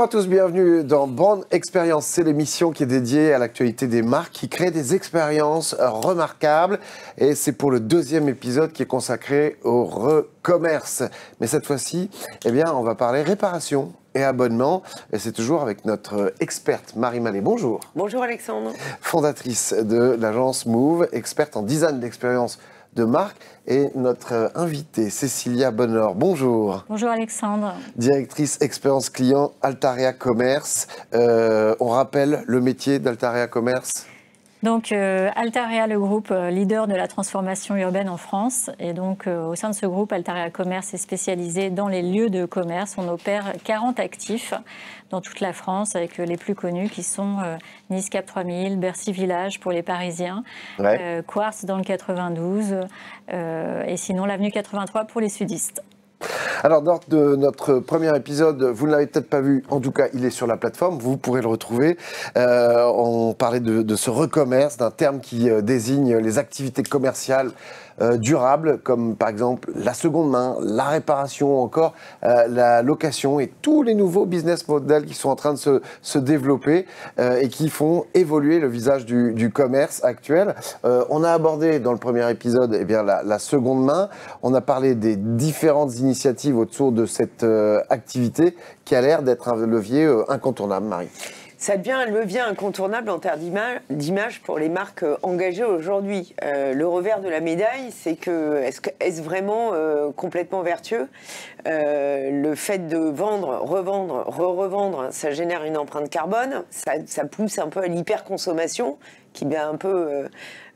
Bonjour à tous, bienvenue dans Brand Expérience. C'est l'émission qui est dédiée à l'actualité des marques qui créent des expériences remarquables. Et c'est pour le deuxième épisode qui est consacré au RE-Commerce. Mais cette fois-ci, eh bien, on va parler réparation et abonnement. Et c'est toujours avec notre experte Marie Mallez. Bonjour. Bonjour Alexandre. Fondatrice de l'agence Move, experte en design d'expérience de marque, et notre invitée Cécilia Bonnor. Bonjour. Bonjour Alexandre. Directrice expérience client Altarea Commerce. On rappelle le métier d'Altarea Commerce. Donc Altarea, le groupe leader de la transformation urbaine en France, et donc au sein de ce groupe, Altarea Commerce est spécialisé dans les lieux de commerce. On opère 40 actifs dans toute la France, avec les plus connus qui sont Nice Cap 3000, Bercy Village pour les Parisiens, ouais. Quartz dans le 92, et sinon l'avenue 83 pour les sudistes. Alors, lors de notre premier épisode, vous ne l'avez peut-être pas vu, en tout cas, il est sur la plateforme, vous pourrez le retrouver. On parlait de ce RE-commerce, d'un terme qui désigne les activités commerciales durables, comme par exemple la seconde main, la réparation, encore la location, et tous les nouveaux business models qui sont en train de se développer et qui font évoluer le visage du commerce actuel. On a abordé dans le premier épisode la seconde main, on a parlé des différentes initiatives autour de cette activité qui a l'air d'être un levier incontournable, Marie. Ça devient un levier incontournable en termes d'image pour les marques engagées aujourd'hui. Le revers de la médaille, c'est que est-ce vraiment complètement vertueux? Le fait de vendre, revendre, revendre, ça génère une empreinte carbone, ça pousse un peu à l'hyperconsommation, qui vient un peu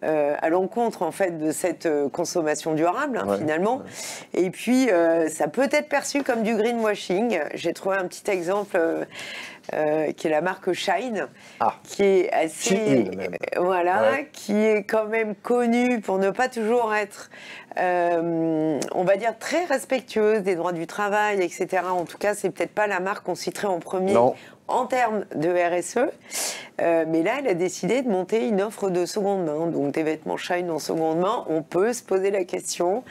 à l'encontre en fait de cette consommation durable, hein, ouais, finalement. Ouais. Et puis ça peut être perçu comme du greenwashing. J'ai trouvé un petit exemple qui est la marque Shein, qui est assez, voilà, ouais, qui est quand même connue pour ne pas toujours être, on va dire, très respectueuse des droits du travail, etc. En tout cas, c'est peut-être pas la marque qu'on citerait en premier. Non. En termes de RSE, mais là, elle a décidé de monter une offre de seconde main, donc des vêtements Shein en seconde main. On peut se poser la question,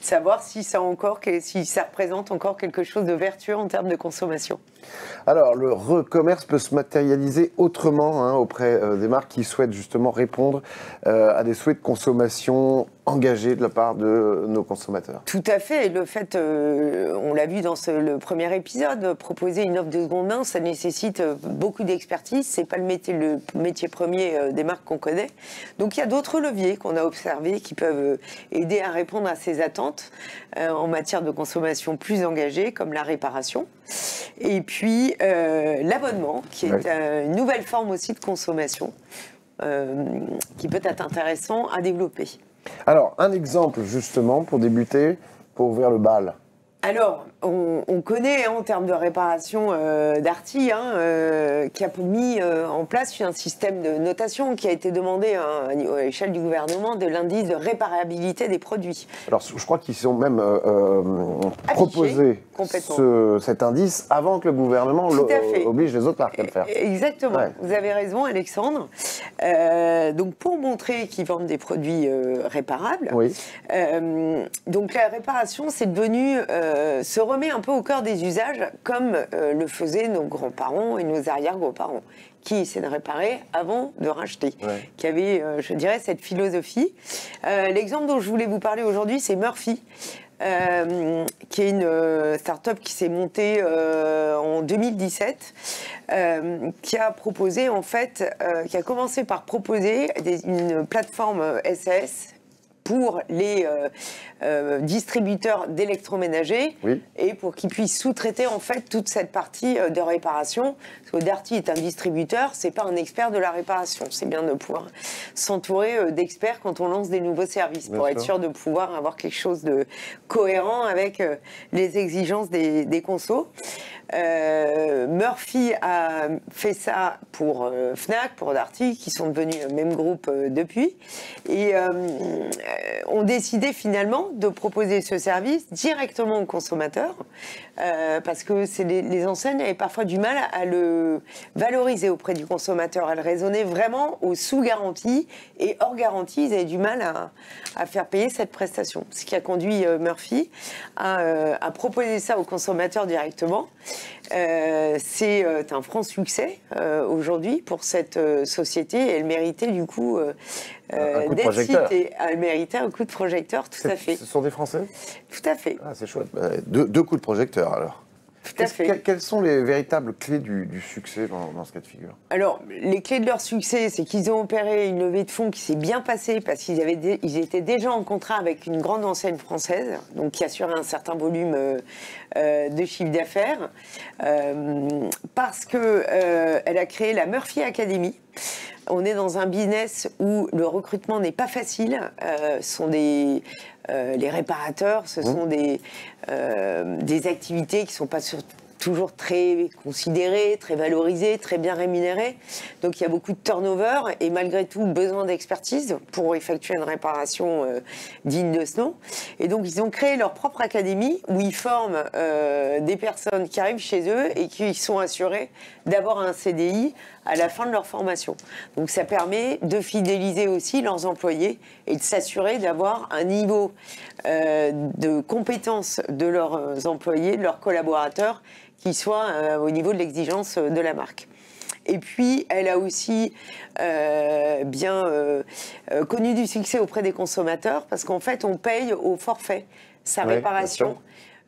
savoir si ça représente encore quelque chose de vertueux en termes de consommation. Alors, le RE-commerce peut se matérialiser autrement, hein, auprès des marques qui souhaitent justement répondre à des souhaits de consommation engagés de la part de nos consommateurs. Tout à fait. Et le fait, on l'a vu dans le premier épisode, proposer une offre de seconde main, ça nécessite beaucoup d'expertise. C'est pas le métier premier des marques qu'on connaît. Donc, il y a d'autres leviers qu'on a observés qui peuvent aider à répondre à ces attentes en matière de consommation plus engagée, comme la réparation. Et puis l'abonnement, qui est, oui, une nouvelle forme aussi de consommation qui peut être intéressant à développer. Alors, un exemple justement pour débuter, pour ouvrir le bal. Alors, on connaît, hein, en termes de réparation Darty, hein, qui a mis en place un système de notation qui a été demandé, hein, à l'échelle du gouvernement, de l'indice de réparabilité des produits. Alors, je crois qu'ils ont même proposé cet indice avant que le gouvernement oblige les autres marques à le faire. Exactement. Ouais. Vous avez raison, Alexandre. Donc, pour montrer qu'ils vendent des produits réparables, oui, donc la réparation, c'est devenu... se remet un peu au cœur des usages, comme le faisaient nos grands-parents et nos arrière-grands-parents, qui essaient de réparer avant de racheter, ouais, qui avaient, je dirais, cette philosophie. L'exemple dont je voulais vous parler aujourd'hui, c'est Murphy, qui est une start-up qui s'est montée en 2017, qui a commencé par proposer une plateforme SAS pour les distributeurs d'électroménagers, oui, et pour qu'ils puissent sous-traiter en fait toute cette partie de réparation. Parce que Darty est un distributeur, c'est pas un expert de la réparation. C'est bien de pouvoir s'entourer d'experts quand on lance des nouveaux services, bien pour sûr, être sûr de pouvoir avoir quelque chose de cohérent avec les exigences des consos. Murphy a fait ça pour Fnac, pour Darty, qui sont devenus le même groupe depuis, et ont décidé finalement de proposer ce service directement aux consommateurs, parce que les enseignes avaient parfois du mal à le valoriser auprès du consommateur, à le raisonner vraiment aux sous-garanties, et hors garantie, ils avaient du mal à faire payer cette prestation, ce qui a conduit Murphy à proposer ça aux consommateurs directement. C'est un franc succès aujourd'hui pour cette société, et elle méritait du coup d'être citée. Elle méritait un coup de projecteur, tout à fait. Ce sont des Français ? Tout à fait. Ah, c'est chouette. Deux coups de projecteur alors. Tout à fait. Quelles sont les véritables clés du succès dans ce cas de figure? Alors, les clés de leur succès, c'est qu'ils ont opéré une levée de fonds qui s'est bien passée parce qu'ils étaient déjà en contrat avec une grande enseigne française, donc qui assurait un certain volume de chiffre d'affaires, parce qu'elle a créé la Murphy Academy. On est dans un business où le recrutement n'est pas facile. Les réparateurs, ce sont des activités qui ne sont pas toujours très considérées, très valorisées, très bien rémunérées. Donc il y a beaucoup de turnover et malgré tout besoin d'expertise pour effectuer une réparation digne de ce nom. Et donc ils ont créé leur propre académie où ils forment des personnes qui arrivent chez eux et qui sont assurées d'avoir un CDI à la fin de leur formation. Donc ça permet de fidéliser aussi leurs employés et de s'assurer d'avoir un niveau de compétence de leurs employés, de leurs collaborateurs, qui soit au niveau de l'exigence de la marque. Et puis, elle a aussi bien connu du succès auprès des consommateurs parce qu'en fait, on paye au forfait sa réparation.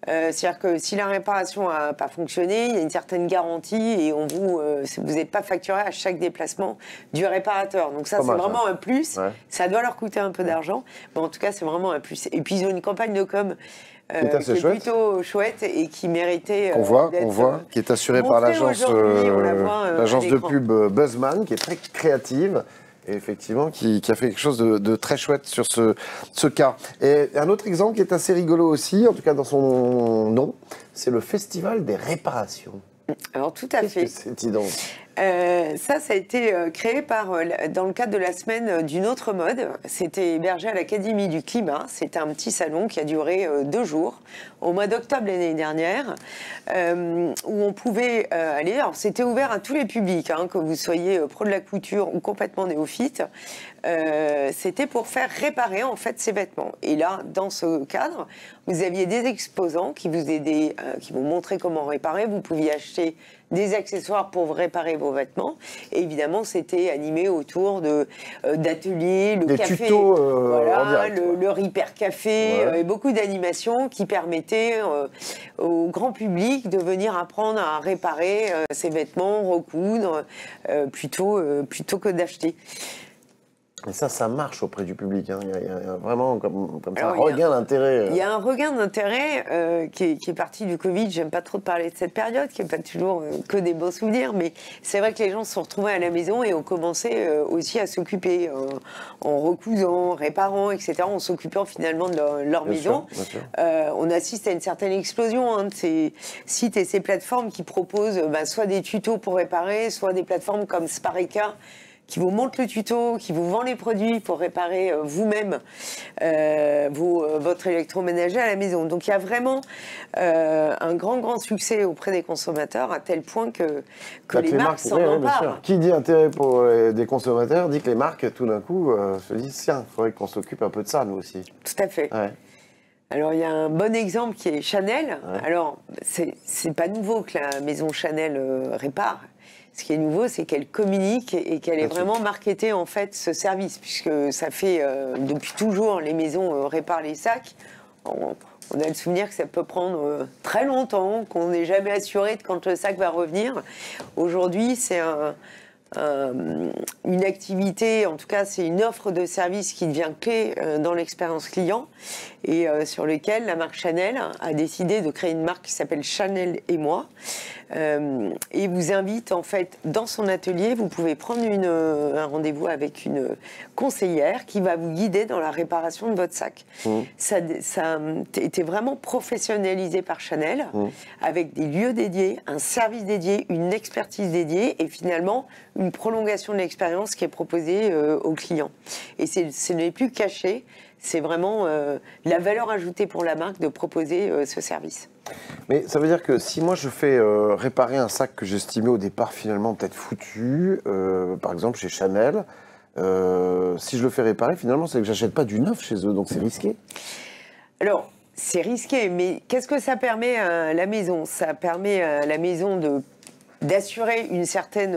C'est-à-dire que si la réparation n'a pas fonctionné, il y a une certaine garantie et vous n'êtes pas facturé à chaque déplacement du réparateur. Donc ça, c'est vraiment un plus. Ouais. Ça doit leur coûter un peu d'argent, mais en tout cas, c'est vraiment un plus. Et puis, ils ont une campagne de com' qui est plutôt chouette et qui méritait qu'on voit, qui est assurée par l'agence de pub Buzzman, qui est très créative. Et effectivement, qui a fait quelque chose de très chouette sur ce cas. Et un autre exemple qui est assez rigolo aussi, en tout cas dans son nom, c'est le Festival des réparations. Alors tout à fait. C'est idéal. Ça a été créé dans le cadre de la semaine d'une autre mode. C'était hébergé à l'Académie du Climat. C'était un petit salon qui a duré 2 jours, au mois d'octobre l'année dernière, où on pouvait aller. Alors, c'était ouvert à tous les publics, hein, que vous soyez pro de la couture ou complètement néophyte. C'était pour faire réparer, en fait, ces vêtements. Et là, dans ce cadre, vous aviez des exposants qui vous aidaient, qui vous montraient comment réparer. Vous pouviez acheter des accessoires pour réparer vos vêtements. Et évidemment, c'était animé autour d'ateliers, le café, tutos, voilà, en direct, le Repair Café, et beaucoup d'animations qui permettaient au grand public de venir apprendre à réparer ses vêtements, recoudre, plutôt que d'acheter. Et ça marche auprès du public. Hein. Il y a vraiment un regain d'intérêt. Il y a un regain d'intérêt qui est parti du Covid. J'aime pas trop parler de cette période, qui n'est pas toujours que des beaux souvenirs, mais c'est vrai que les gens se sont retrouvés à la maison et ont commencé aussi à s'occuper en recousant, réparant, etc., en s'occupant finalement de leur maison. Bien sûr. On assiste à une certaine explosion, hein, de ces sites et ces plateformes qui proposent soit des tutos pour réparer, soit des plateformes comme Spareka, qui vous montre le tuto, qui vous vend les produits pour réparer vous-même votre électroménager à la maison. Donc il y a vraiment un grand succès auprès des consommateurs, à tel point que les marques s'en emparent. Qui dit intérêt pour des consommateurs dit que les marques, tout d'un coup, se disent « Tiens, il faudrait qu'on s'occupe un peu de ça, nous aussi ». Tout à fait. Ouais. Alors, il y a un bon exemple qui est Chanel. Ouais. Alors, c'est pas nouveau que la maison Chanel répare. Ce qui est nouveau, c'est qu'elle communique et qu'elle ait vraiment marketé, en fait, ce service, puisque ça fait depuis toujours, les maisons réparent les sacs. On a le souvenir que ça peut prendre très longtemps, qu'on n'est jamais assuré de quand le sac va revenir. Aujourd'hui, c'est une activité, en tout cas, c'est une offre de service qui devient clé dans l'expérience client et sur laquelle la marque Chanel a décidé de créer une marque qui s'appelle Chanel et moi, et vous invite en fait dans son atelier. Vous pouvez prendre un rendez-vous avec une conseillère qui va vous guider dans la réparation de votre sac. Mmh. Ça a été vraiment professionnalisé par Chanel, avec des lieux dédiés, un service dédié, une expertise dédiée et finalement une prolongation de l'expérience qui est proposée aux clients. Et ce n'est plus caché. C'est vraiment la valeur ajoutée pour la marque de proposer ce service. Mais ça veut dire que si moi je fais réparer un sac que j'estimais au départ finalement peut-être foutu, par exemple chez Chanel, si je le fais réparer finalement c'est que j'achète pas du neuf chez eux, donc c'est risqué. Alors c'est risqué, mais qu'est-ce que ça permet à la maison? Ça permet à la maison d'assurer une certaine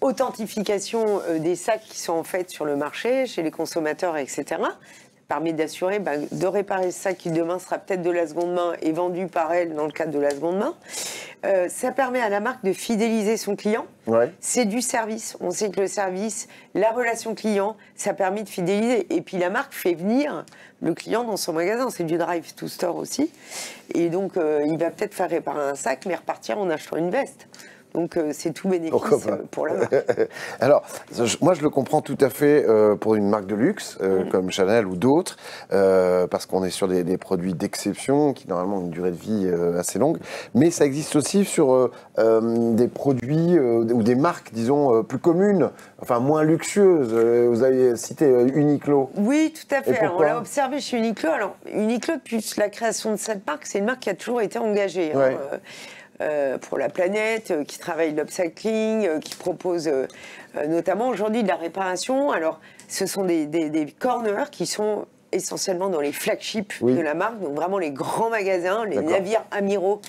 authentification des sacs qui sont en fait sur le marché, chez les consommateurs, etc. Permet d'assurer, bah, de réparer ce sac qui demain sera peut-être de la seconde main et vendu par elle dans le cadre de la seconde main. Ça permet à la marque de fidéliser son client. Ouais. C'est du service. On sait que le service, la relation client, ça permet de fidéliser. Et puis la marque fait venir le client dans son magasin. C'est du drive to store aussi. Et donc il va peut-être faire réparer un sac, mais repartir en achetant une veste. Donc c'est tout bénéfice pour la marque. Alors, moi je le comprends tout à fait pour une marque de luxe comme Chanel ou d'autres, parce qu'on est sur des produits d'exception qui normalement ont une durée de vie assez longue, mais ça existe aussi sur des produits ou des marques, disons, plus communes, enfin moins luxueuses. Vous avez cité Uniqlo. Oui, tout à fait. On l'a observé chez Uniqlo. Alors, Uniqlo, depuis la création de cette marque, c'est une marque qui a toujours été engagée. Ouais. Hein, pour la planète, qui travaille l'upcycling, qui propose notamment aujourd'hui de la réparation. Alors, ce sont des corners qui sont essentiellement dans les flagships de la marque, donc vraiment les grands magasins, les navires amiraux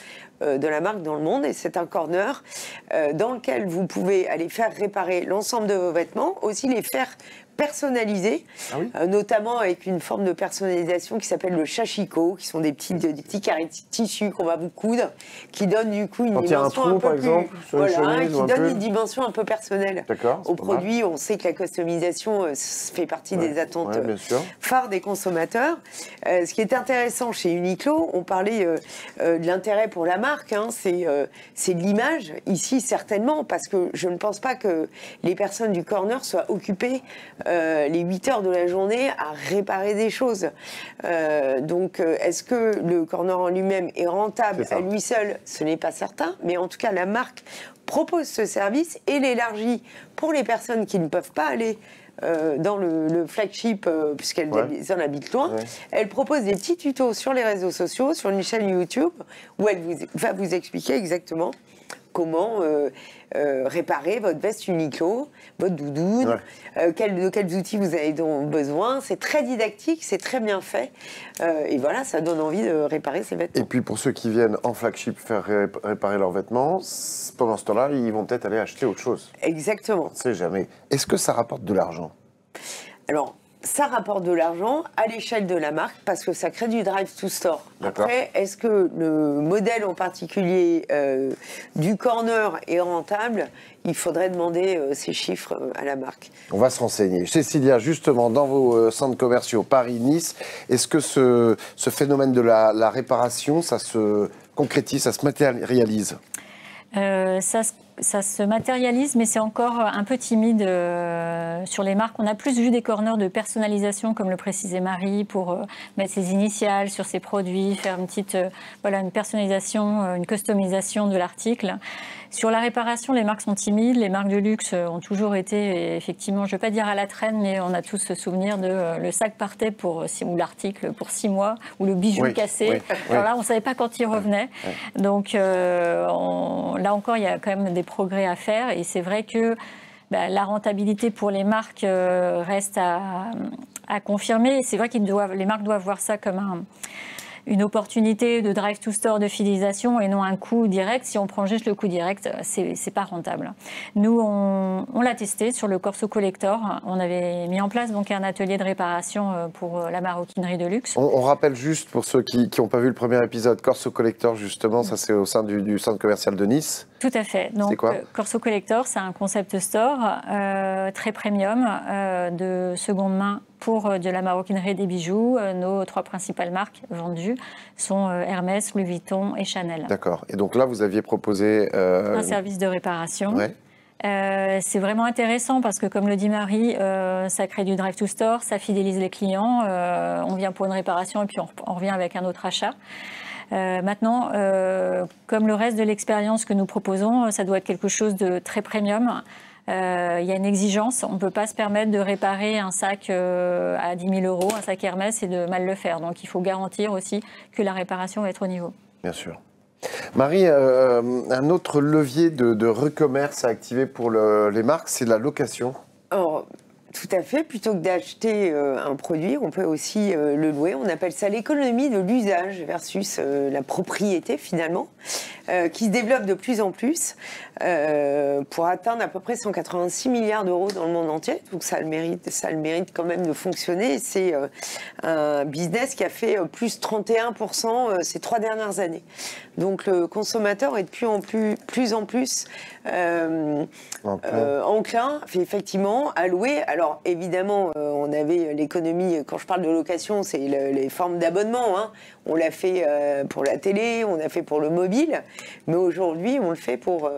de la marque dans le monde. Et c'est un corner dans lequel vous pouvez aller faire réparer l'ensemble de vos vêtements, aussi les faire personnalisés, notamment avec une forme de personnalisation qui s'appelle le chachiko, qui sont des petits carrés de tissu qu'on va vous coudre, qui donnent du coup une dimension un peu personnelle aux produits. On sait que la customisation fait partie des attentes phares des consommateurs. Ce qui est intéressant chez Uniqlo, on parlait de l'intérêt pour la marque, hein, c'est de l'image, ici certainement, parce que je ne pense pas que les personnes du corner soient occupées les 8 heures de la journée à réparer des choses. Donc, est-ce que le corner en lui-même est rentable à lui seul? Ce n'est pas certain, mais en tout cas, la marque propose ce service et l'élargit pour les personnes qui ne peuvent pas aller dans le flagship, puisqu'elles en habitent loin. Ouais. Elle propose des petits tutos sur les réseaux sociaux, sur une chaîne YouTube, où elle va vous expliquer exactement comment réparer votre veste Uniqlo, votre doudoune, de quels outils vous avez donc besoin. C'est très didactique, c'est très bien fait. Et voilà, ça donne envie de réparer ses vêtements. Et puis pour ceux qui viennent en flagship faire réparer leurs vêtements, pendant ce temps-là, ils vont peut-être aller acheter autre chose. Exactement. On ne sait jamais. Est-ce que ça rapporte de l'argent? Alors, ça rapporte de l'argent à l'échelle de la marque parce que ça crée du drive to store. Après, est-ce que le modèle en particulier du corner est rentable? Il faudrait demander ces chiffres à la marque. On va se renseigner. Cécilia, justement, dans vos centres commerciaux Paris-Nice, est-ce que ce phénomène de la réparation, ça se concrétise, ça se matérialise? Ça se matérialise, mais c'est encore un peu timide sur les marques. On a plus vu des corners de personnalisation, comme le précisait Marie, pour mettre ses initiales sur ses produits, faire une petite une personnalisation, une customisation de l'article. Sur la réparation, les marques sont timides. Les marques de luxe ont toujours été, effectivement, je ne vais pas dire à la traîne, mais on a tous ce souvenir de le sac partait ou l'article pour 6 mois, ou le bijou cassé. Alors là, on ne savait pas quand il revenait. Donc là encore, il y a quand même des progrès à faire. Et c'est vrai que la rentabilité pour les marques reste à confirmer. C'est vrai que les marques doivent voir ça comme une opportunité de drive to store, de fidélisation et non un coût direct. Si on prend juste le coût direct, c'est pas rentable. Nous, on l'a testé sur le Corso Collector. On avait mis en place donc un atelier de réparation pour la maroquinerie de luxe. On rappelle juste pour ceux qui n'ont pas vu le premier épisode, Corso Collector justement, ça c'est au sein du centre commercial de Nice. Tout à fait. Donc, quoi Corso Collector, c'est un concept store très premium de seconde main pour de la maroquinerie et des bijoux. Nos trois principales marques vendues sont Hermès, Louis Vuitton et Chanel. D'accord. Et donc là, vous aviez proposé... un service de réparation. Ouais. C'est vraiment intéressant parce que, comme le dit Marie, ça crée du drive to store, ça fidélise les clients. On vient pour une réparation et puis on revient avec un autre achat. Maintenant, comme le reste de l'expérience que nous proposons, ça doit être quelque chose de très premium. Il y a une exigence, on ne peut pas se permettre de réparer un sac à 10 000 €, un sac Hermès, et de mal le faire. Donc il faut garantir aussi que la réparation va être au niveau. Bien sûr. Marie, un autre levier de recommerce à activer pour les marques, c'est la location. Alors, tout à fait. Plutôt que d'acheter un produit, on peut aussi le louer. On appelle ça l'économie de l'usage versus la propriété, finalement, qui se développe de plus en plus pour atteindre à peu près 186 milliards d'euros dans le monde entier. Donc ça le mérite quand même de fonctionner. C'est un business qui a fait plus 31% ces 3 dernières années. Donc le consommateur est de plus en plus enclin, effectivement, à louer. Alors évidemment, on avait l'économie, quand je parle de location, c'est les formes d'abonnement, hein. On l'a fait pour la télé, on l'a fait pour le mobile, mais aujourd'hui on le fait pour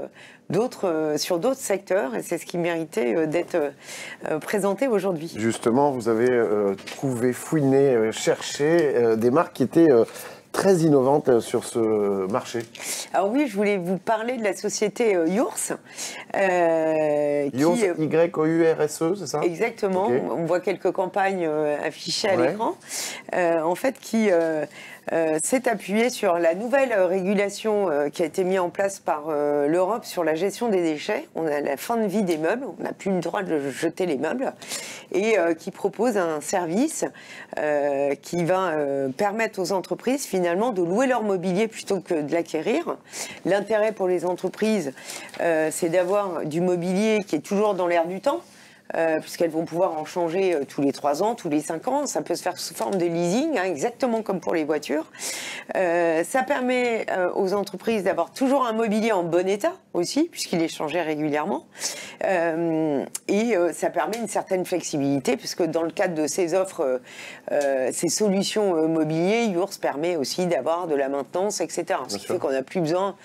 sur d'autres secteurs, et c'est ce qui méritait d'être présenté aujourd'hui. Justement, vous avez trouvé, fouiné, cherché des marques qui étaient... très innovante sur ce marché. Alors oui, je voulais vous parler de la société Yours. Yours, Y-O-U-R-S-E, c'est ça? Exactement. Okay. On voit quelques campagnes affichées à l'écran. En fait, qui... s'est appuyé sur la nouvelle régulation qui a été mise en place par l'Europe sur la gestion des déchets. On a la fin de vie des meubles, on n'a plus le droit de jeter les meubles, et qui propose un service qui va permettre aux entreprises finalement de louer leur mobilier plutôt que de l'acquérir. L'intérêt pour les entreprises, c'est d'avoir du mobilier qui est toujours dans l'air du temps, puisqu'elles vont pouvoir en changer tous les 3 ans, tous les 5 ans. Ça peut se faire sous forme de leasing, hein, exactement comme pour les voitures. Ça permet aux entreprises d'avoir toujours un mobilier en bon état aussi, puisqu'il est changé régulièrement. Ça permet une certaine flexibilité, puisque dans le cadre de ces offres, ces solutions mobilier, Yours permet aussi d'avoir de la maintenance, etc. Ce qui fait qu'on n'a plus besoin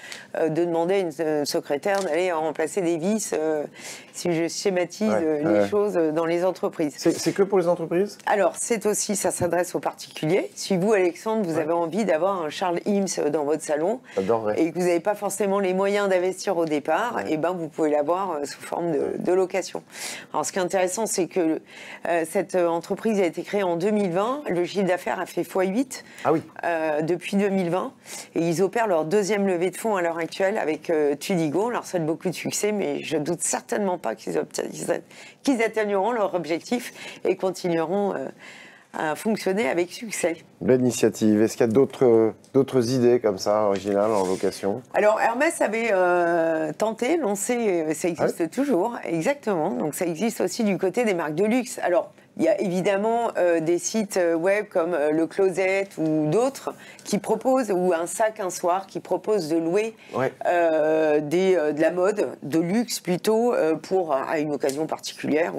de demander à une secrétaire d'aller remplacer des vis, si je schématise... Ouais. Les choses dans les entreprises. C'est que pour les entreprises? Alors, c'est aussi, ça s'adresse aux particuliers. Si vous, Alexandre, vous avez envie d'avoir un Charles Ims dans votre salon et que vous n'avez pas forcément les moyens d'investir au départ, et ben vous pouvez l'avoir sous forme de location. Alors, ce qui est intéressant, c'est que cette entreprise a été créée en 2020. Le chiffre d'affaires a fait x8 depuis 2020. Et ils opèrent leur 2e levée de fonds à l'heure actuelle avec Tudigo. On leur souhaite beaucoup de succès, mais je ne doute certainement pas qu'ils atteigneront leur objectif et continueront à fonctionner avec succès. Belle initiative. Est-ce qu'il y a d'autres idées comme ça, originales, en location? Alors, Hermès avait tenté, lancé, ça existe toujours, exactement. Donc, ça existe aussi du côté des marques de luxe. Alors, il y a évidemment des sites web comme le Closet ou d'autres qui proposent, ou un sac un soir, qui proposent de louer de la mode, de luxe plutôt, à une occasion particulière.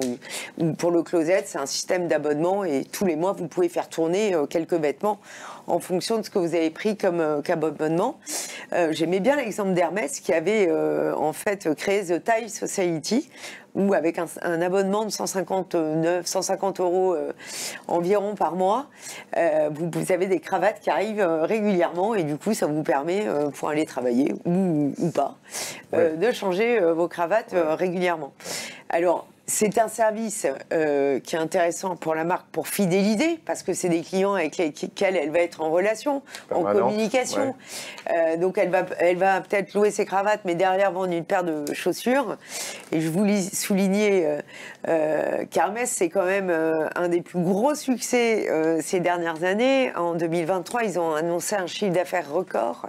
Ou pour le Closet, c'est un système d'abonnement et tous les mois, vous pouvez faire tourner quelques vêtements en fonction de ce que vous avez pris comme abonnement. J'aimais bien l'exemple d'Hermès qui avait en fait créé The Tie Society, ou avec un abonnement de 150 € environ par mois, vous avez des cravates qui arrivent régulièrement, et du coup ça vous permet, pour aller travailler ou pas, de changer vos cravates régulièrement. Alors, c'est un service qui est intéressant pour la marque pour fidéliser, parce que c'est des clients avec lesquels elle va être en relation, en communication. Donc elle va peut-être louer ses cravates, mais derrière vendre une paire de chaussures. Et je voulais souligner qu'Hermès, c'est quand même un des plus gros succès ces dernières années. En 2023, ils ont annoncé un chiffre d'affaires record,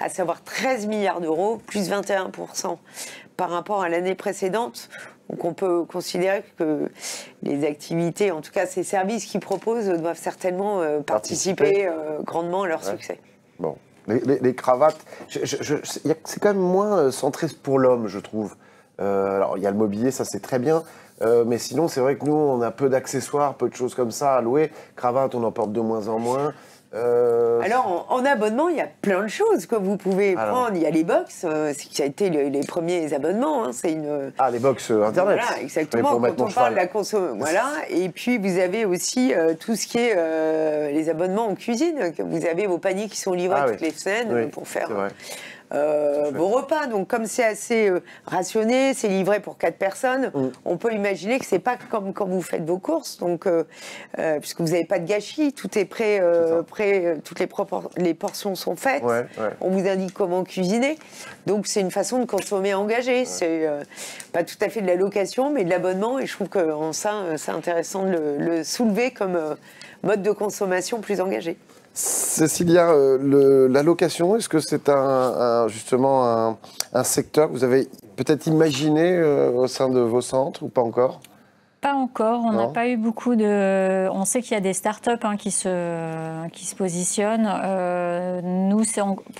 à savoir 13 milliards d'euros, plus 21% par rapport à l'année précédente. Donc on peut considérer que les activités, en tout cas ces services qu'ils proposent, doivent certainement participer grandement à leur succès. Bon, Les cravates, c'est quand même moins centré pour l'homme, je trouve. Alors, il y a le mobilier, ça c'est très bien. Mais sinon, c'est vrai que nous, on a peu d'accessoires, peu de choses comme ça à louer. Cravate, on en porte de moins en moins. Alors, en abonnement, il y a plein de choses que vous pouvez prendre. Il y a les box, ça a été les premiers abonnements. Hein. C'est une... Ah, les box Internet. Voilà, exactement, quand on parle de la consommation. Voilà. Et puis, vous avez aussi tout ce qui est les abonnements en cuisine. Vous avez vos paniers qui sont livrés toutes les semaines pour faire vos repas. Donc, comme c'est assez rationné, c'est livré pour 4 personnes, on peut imaginer que c'est pas comme quand vous faites vos courses. Donc, puisque vous n'avez pas de gâchis, tout est prêt. Toutes les portions sont faites, on vous indique comment cuisiner. Donc c'est une façon de consommer engagée. C'est pas tout à fait de la location, mais de l'abonnement. Et je trouve que ça, c'est intéressant de le soulever comme mode de consommation plus engagé. Cécilia, la location, est-ce que c'est justement un secteur que vous avez peut-être imaginé au sein de vos centres ou pas encore ? Pas encore, on n'a pas eu beaucoup de... On sait qu'il y a des startups qui se positionnent. Nous,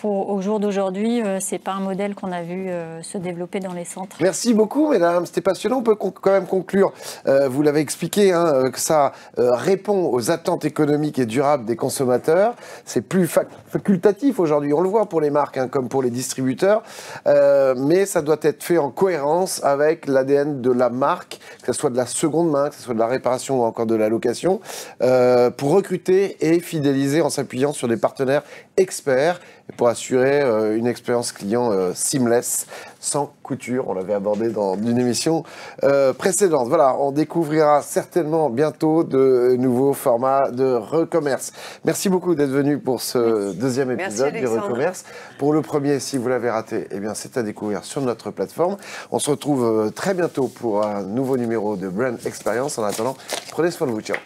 au jour d'aujourd'hui, c'est pas un modèle qu'on a vu se développer dans les centres. Merci beaucoup, mesdames. C'était passionnant. On peut quand même conclure. Vous l'avez expliqué, que ça répond aux attentes économiques et durables des consommateurs. C'est plus facultatif aujourd'hui. On le voit pour les marques comme pour les distributeurs. Mais ça doit être fait en cohérence avec l'ADN de la marque, que ce soit de la seconde main, que ce soit de la réparation ou encore de la location, pour recruter et fidéliser en s'appuyant sur des partenaires experts et pour assurer une expérience client seamless, sans couture. On l'avait abordé dans une émission précédente. Voilà, on découvrira certainement bientôt de nouveaux formats de RE-Commerce. Merci beaucoup d'être venu pour ce deuxième épisode du RE-Commerce. Pour le premier, si vous l'avez raté, eh bien c'est à découvrir sur notre plateforme. On se retrouve très bientôt pour un nouveau numéro de Brand Expérience. En attendant, prenez soin de vous. Ciao.